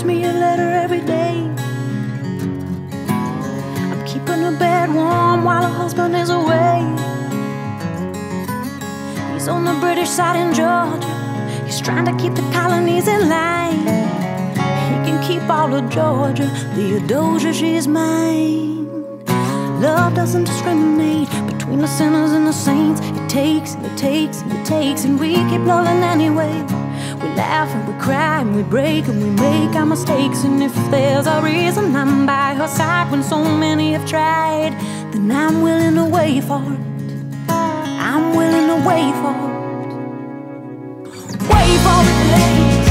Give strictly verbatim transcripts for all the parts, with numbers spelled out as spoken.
writes me a letter every day. I'm keeping her bed warm while her husband is away. He's on the British side in Georgia. He's trying to keep the colonies in line. He can keep all of Georgia, Theodosia, she's mine. Love doesn't discriminate between the sinners and the saints. It takes, and it takes, and it takes, and we keep loving anyway. We laugh and we cry and we break and we make our mistakes. And if there's a reason I'm by her side when so many have tried, then I'm willing to wait for it. I'm willing to wait for it. Wait for it, ladies.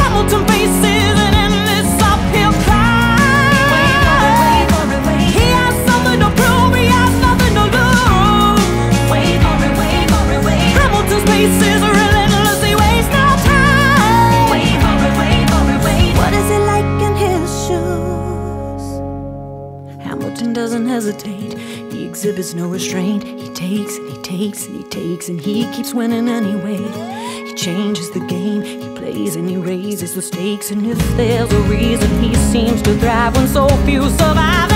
Hamilton faces an endless uphill climb. Wait for it, wait for it, wait. He has something to prove, he has nothing to lose. Wait for it, wait for it, wait. Hamilton's pace is a doesn't hesitate, he exhibits no restraint. He takes and he takes and he takes, and he keeps winning anyway. He changes the game, he plays and he raises the stakes. And if there's a reason, he seems to thrive when so few survive.